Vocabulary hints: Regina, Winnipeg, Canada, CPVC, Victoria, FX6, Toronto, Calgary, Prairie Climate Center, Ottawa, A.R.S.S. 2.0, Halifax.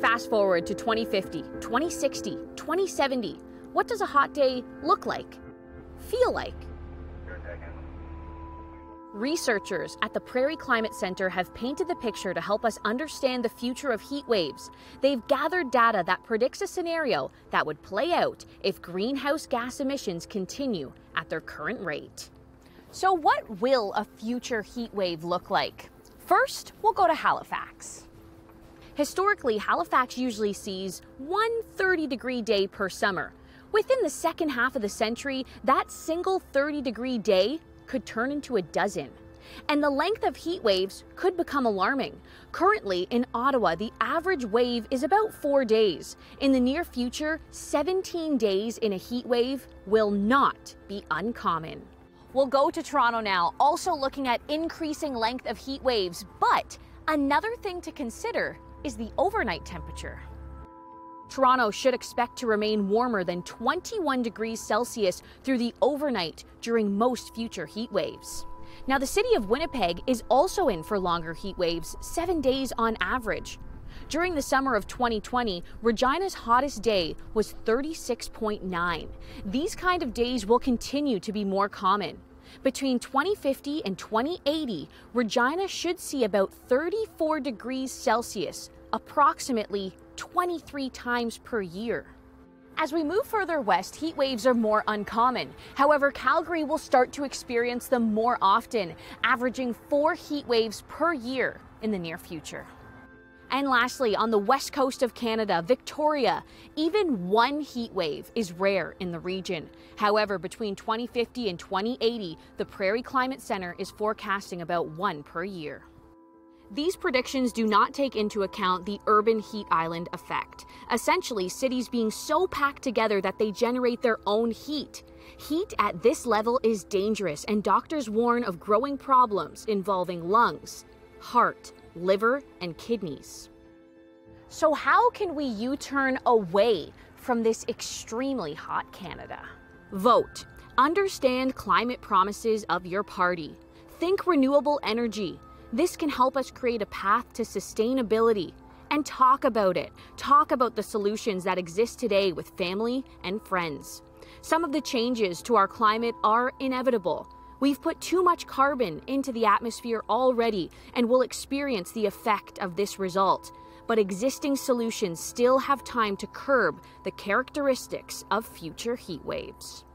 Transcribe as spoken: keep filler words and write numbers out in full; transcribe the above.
Fast forward to twenty fifty, twenty sixty, twenty seventy. What does a hot day look like, feel like? Researchers at the Prairie Climate Center have painted the picture to help us understand the future of heat waves. They've gathered data that predicts a scenario that would play out if greenhouse gas emissions continue at their current rate. So what will a future heat wave look like? First, we'll go to Halifax. Historically, Halifax usually sees one thirty-degree day per summer. Within the second half of the century, that single thirty-degree day could turn into a dozen. And the length of heat waves could become alarming. Currently, in Ottawa, the average wave is about four days. In the near future, seventeen days in a heat wave will not be uncommon. We'll go to Toronto now, also looking at increasing length of heat waves. But another thing to consider is the overnight temperature. Toronto should expect to remain warmer than twenty-one degrees Celsius through the overnight during most future heat waves. Now, the city of Winnipeg is also in for longer heat waves, seven days on average. During the summer of twenty twenty, Regina's hottest day was thirty-six point nine. These kind of days will continue to be more common. Between twenty fifty and twenty eighty, Regina should see about thirty-four degrees Celsius, approximately twenty-three times per year. As we move further west, heat waves are more uncommon. However, Calgary will start to experience them more often, averaging four heat waves per year in the near future. And lastly, on the west coast of Canada, Victoria, even one heat wave is rare in the region. However, between twenty fifty and twenty eighty, the Prairie Climate Center is forecasting about one per year. These predictions do not take into account the urban heat island effect, essentially cities being so packed together that they generate their own heat. Heat at this level is dangerous, and doctors warn of growing problems involving lungs, heart, liver, and kidneys. So how can we U-turn away from this extremely hot Canada? Vote. Understand climate promises of your party. Think renewable energy. This can help us create a path to sustainability. And talk about it. Talk about the solutions that exist today with family and friends. Some of the changes to our climate are inevitable. We've put too much carbon into the atmosphere already and will experience the effect of this result. But existing solutions still have time to curb the characteristics of future heat waves.